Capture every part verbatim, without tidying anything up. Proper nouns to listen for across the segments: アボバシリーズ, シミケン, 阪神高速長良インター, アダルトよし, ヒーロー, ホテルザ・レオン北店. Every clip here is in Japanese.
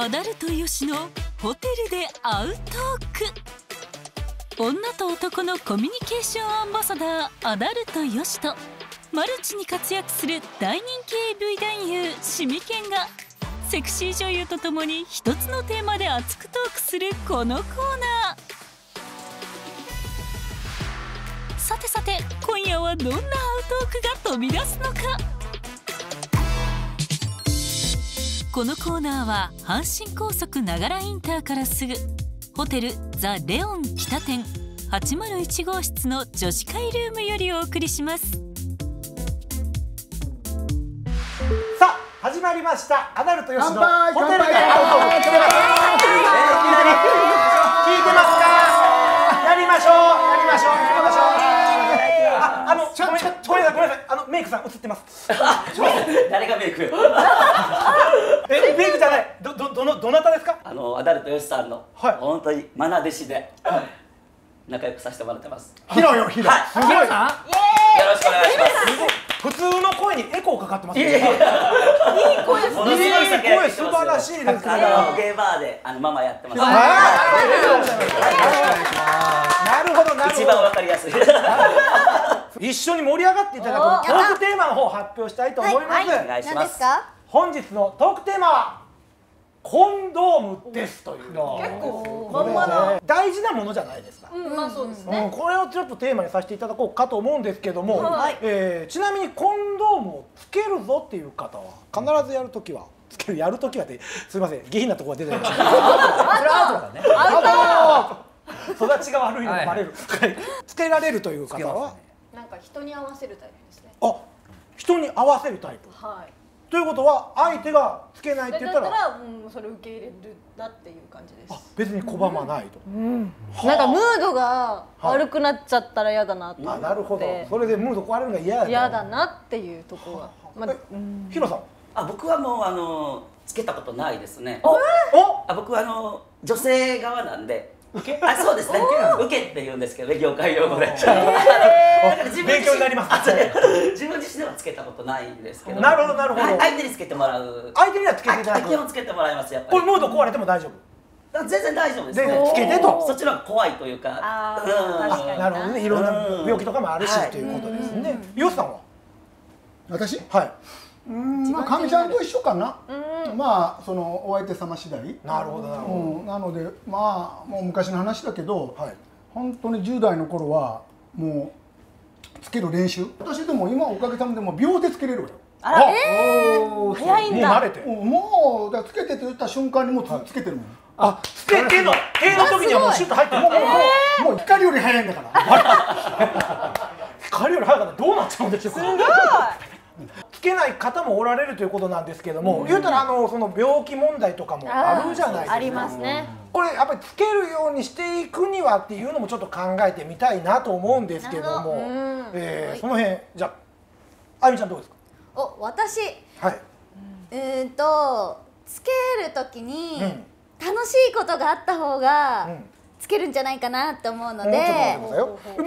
アダルトよしのホテルでアウトーク。女と男のコミュニケーションアンバサダーアダルトよしと、マルチに活躍する大人気 エーブイ 男優シミケンがセクシー女優とともに一つのテーマで熱くトークするこのコーナー。さてさて、今夜はどんなアウトークが飛び出すのか。このコーナーは阪神高速長良インターからすぐホテルザ・レオン北店はちまるいち号室の女子会ルームよりお送りします。さあ始まりました、アダルトよしのホテルでアウト。聞いてますか？やりましょう、やりましょう、やりましょう。あ、あの、ごめんなさい、ごめんなさい、あの、メイクさん映ってます。誰がメイク？え、メイクじゃない、ど、ど、どの、どなたですか？あの、アダルトよしさんの、本当にマナ弟子で仲良くさせてもらってます。ヒロよ、ヒロ。ヒロさん？よろしくお願いします。普通の声にエコーかかってますね。いい声ですね。いい声、素晴らしいですね。カラオケバーで、あの、ママやってます。なるほど、なるほど。一番わかりやすい。一緒に盛り上がっていただくトークテーマの方発表したいと思います。本日のトークテーマはコンドームですという。結構まんまな大事なものじゃないですか。まあそうですね。これをちょっとテーマにさせていただこうかと思うんですけども、ちなみにコンドームをつけるぞっていう方は必ずやるときはつける、やるときはってすみません、下品なところが出てない。育ちが悪いのがバレる。つけられるという方はなんか人に合わせるタイプですね。あ、人に合わせるタイプ。はい。ということは相手がつけないって言ったら、だったらもうそれ受け入れるなっていう感じです。あ、別に拒まないと。うん。なんかムードが悪くなっちゃったら嫌だなと思って。あ、なるほど。それでムード壊れるのが嫌だ。嫌だなっていうところが。まあ、ヒロさん。あ、僕はもうあのつけたことないですね。お、あ、僕はあの女性側なんで。あ、そうですね。受けって言うんですけどね、業界用語で。勉強になります。自分自身ではつけたことないんですけど。なるほどなるほど。相手につけてもらう。相手にはつけていただく。基本つけてもらいます、やっぱり。これモード壊れても大丈夫？全然大丈夫ですね。つけてと。そっちの方が怖いというか。あ、なるほどね。いろんな病気とかもあるしということですね。よしさんは？私？はい。うん、まあかみちゃんと一緒かな。まあそのお相手様次第。なるほどなるほど。なのでまあもう昔の話だけど、本当にじゅう代の頃はもうつける練習。私でも今おかげさまでも秒でつけれるわよ。あら、早いんだ。もう慣れて。もうつけてと言った瞬間にもうつけてるもん。あ、つけての手の時にはもうシュッと入ってる。もう光より早いんだから。光より早いからどうなっちゃうんでしょうか。すごい。つけない方もおられるということなんですけども、言うたらあのその病気問題とかもあるじゃないですか。ありますね。これやっぱりつけるようにしていくにはっていうのもちょっと考えてみたいなと思うんですけども、えー、その辺じゃああゆみちゃんどうですか？お、私、はい、うんとつけるときに楽しいことがあった方が、うん、つけるんじゃないかなと思うので、まあ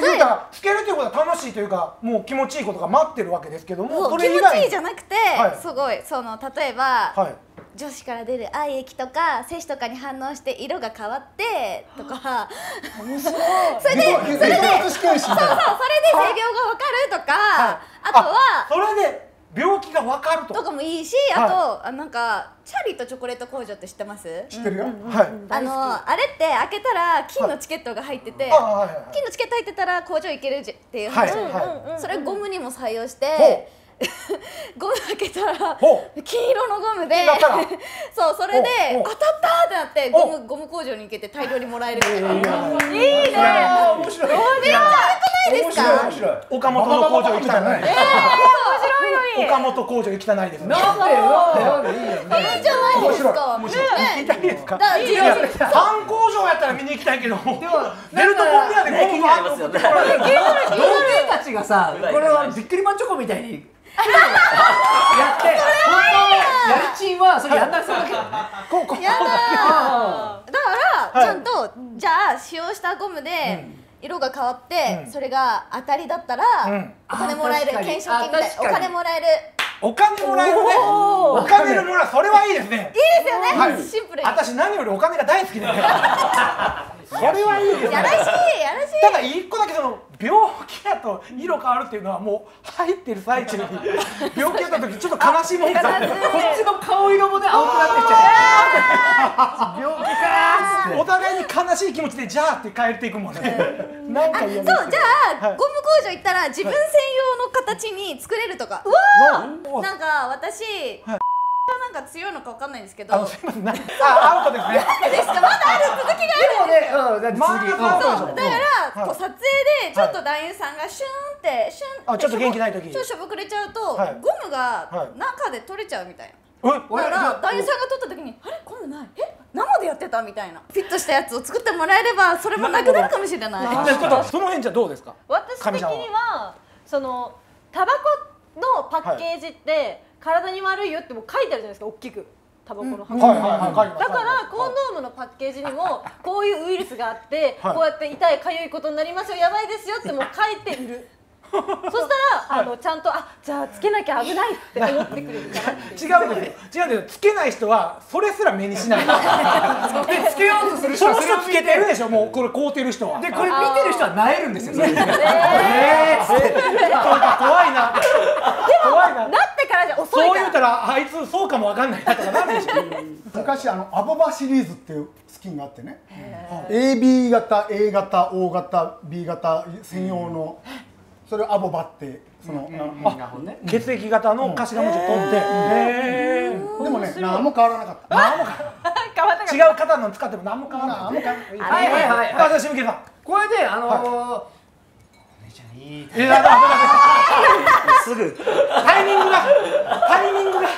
言うたらつけるということは楽しいというか、もう気持ちいいことが待ってるわけですけども、気持ちいいじゃなくて、すごいその例えば女子から出る愛液とか精子とかに反応して色が変わってとか、それでそれでそれで性病がわかるとか、あとはそれで病気がわかるとかもいいし、あとなんかチャーリーとチョコレート工場って知ってます？知ってるよ。あのあれって開けたら金のチケットが入ってて、金のチケット入ってたら工場行けるっていう話。それゴムにも採用して、ゴム開けたら金色のゴムで、そうそれで当たったってなってゴムゴム工場に行けて大量にもらえる。いいね。面白い。面白い。面白い。岡本の工場行きたくない。面白い。岡本工場行きたないですね。なんでよ。いいじゃないですか。面白い。行きたいですか。パン工場やったら見に行きたいけど。でもベルトコンベヤーでゴムがあるんですよね。同僚たちがさ、これはびっくりマンチョコみたいにやって、やるチームはそれやんなくてもいいけどね。ここ。やだ。だからちゃんとじゃあ使用したゴムで。色が変わって、それが当たりだったらお金もらえる、懸賞金みたいなお金もらえるお金もらえるね。お金のもらう、それはいいですね。いいですよね。シンプル。私何よりお金が大好きで。それはいいですね。やらしい、やらしい。ただ一個だけその病気だと色変わるっていうのはもう入ってる最中に病気だった時ちょっと悲しいもんだ。こっちの顔色もね青くなってきて。病気かー。お互いに悲しい気持ちでじゃあって帰っていくもんね。なんか嫌ですよ。そう、じゃあゴム工場行ったら自分専用の形に作れるとか。うわー。なんか私、はい、なんか強いのかわかんないんですけど、あ、すみません、あ、アウトですね。なんでですか、まだある、続きがあるんですよ。でもね、うん、続き。だからこう撮影でちょっと男優さんがシュンってシュンって、あ、ちょっと元気ない時、ちょっとしょぼくれちゃうとゴムが中で取れちゃうみたいな。だから男優さんが撮った時にあれゴムない、え、生でやってたみたいな、フィットしたやつを作ってもらえればそれもなくなるかもしれない。その辺じゃどうですか。私的にはそのタバコのパッケージって体に悪いよっても書いてあるじゃないですか、大きくタバコの箱。だからコンドームのパッケージにもこういうウイルスがあってこうやって痛いかゆいことになりますよ、やばいですよってもう書いている。そしたらあのちゃんと、あ、じゃあつけなきゃ危ないって思ってくれるから。違うんですよ、違うんですよ。つけない人はそれすら目にしない。つけようとする人はそれをつけてるでしょ。もうこれ凍ってる人はで、これ見てる人はなえるんですよ。え怖いな。なってからじゃ遅いから、そう言うたらあいつそうかもわかんないなとかなるでしょ。昔あのアボバシリーズっていうスキンがあってね、 エービー 型 A 型 O 型 B 型専用の、それをアボバって、その血液型の頭文字を取って、でもね何も変わらなかった。違う型の使っても何も変わらなかった。はいはいはい。私向けたこれであのいいすぐタイミングがタイミングが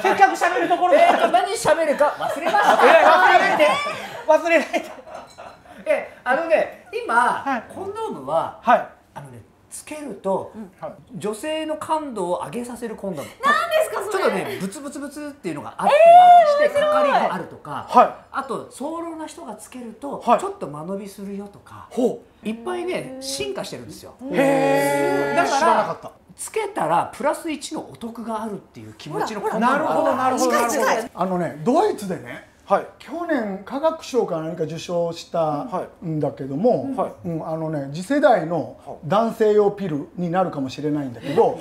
せっかく喋るところで何喋るか忘れました。忘れないで忘れないで。え、あのね、今コンドームはあのね、つけると女性の感度を上げさせるコンドームなんですか。それちょっとねブツブツブツっていうのがあってかかりがあるとか、あと早漏な人がつけるとちょっと間延びするよとか、いっぱいね進化してるんですよ。へー、知らなかった。つけたらプラスいちのお得があるっていう気持ちの。なるほどなるほど。あのね、ドイツでね、去年科学賞か何か受賞したんだけども、あのね、次世代の男性用ピルになるかもしれないんだけど、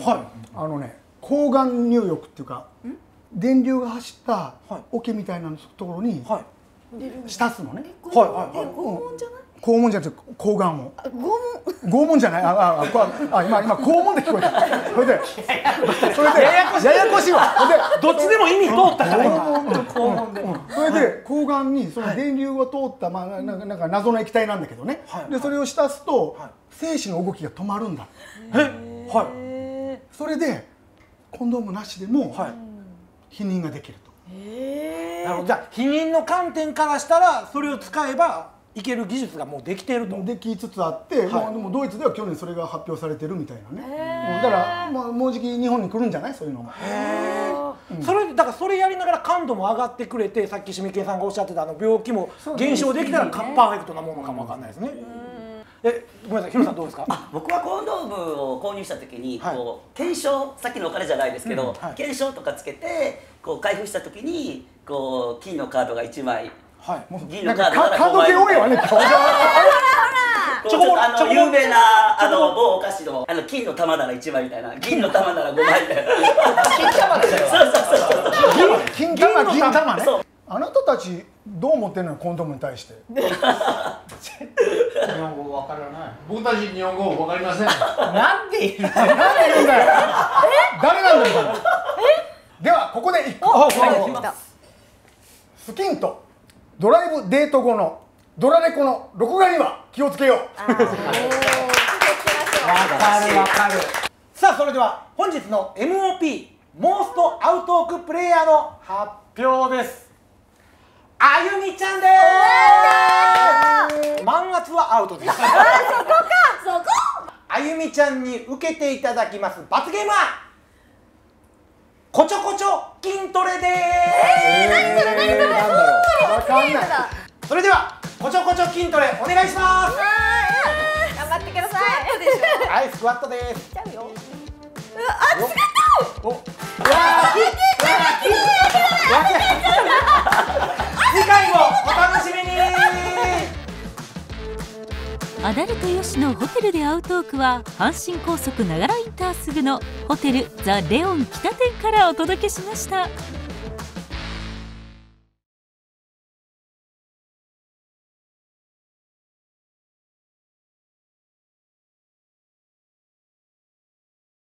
あのね、抗がん入浴っていうか電流が走った桶みたいなところに浸すのね。肛門じゃなくて睾丸を。肛門。肛門じゃない。ああ、今今肛門で聞こえた。それでそれでややこしい。ややこしいわ。でどっちでも意味通ったから今。肛門で。それで睾丸にその電流が通った、まあなんか謎の液体なんだけどね。でそれを浸すと精子の動きが止まるんだ。え、はい。それでコンドームなしでも避妊ができると。なるほど。じゃあ避妊の観点からしたらそれを使えば。いける技術がもうできていると。できつつあって、はい、もうでもドイツでは去年それが発表されてるみたいなね。だから、まあ、もうじき日本に来るんじゃないそういうのも。それだからそれやりながら感度も上がってくれて、さっきしみけんさんがおっしゃってたあの病気も減少できたらパーフェクトなものかもわかんないですね。え、ごめんなさい、ヒロさんどうですか？あ、僕はコンドームを購入した時にこう検証、さっきのお金じゃないですけど、はい、検証とかつけてこう開封した時にこう金のカードがいちまい。はい、もうなんかカード系多いわね。ちょっと有名なあの某お菓子のあの金の玉ならいちまいみたいな、銀の玉ならごまいみたいな。金玉だよ。そうそうそう。金玉銀玉ね。あなたたちどう思ってるのコンドームに対して。日本語わからない。僕たち日本語わかりません。なんでいるんだよ。誰なんだよ。ではここで一個。スキンとドライブデート後のドラレコの録画には気をつけよう。分かる分かる。さあ、それでは本日の エムオーピー モーストアウトークプレイヤーの発表です。あゆみちゃんです。満圧はアウトです。あ、そこかそこ。あゆみちゃんに受けていただきます罰ゲームはこちょこちょ筋トレです。えー、何それ何それ。わかんない。それではこちょこちょ筋トレお願いします。頑張ってください。はい、スクワットです。うわ、あ、違った。次回もお楽しみに。アダルトよしのホテルで会うトークは、阪神高速長良インターすぐのホテルザ・レオン北店からお届けしました。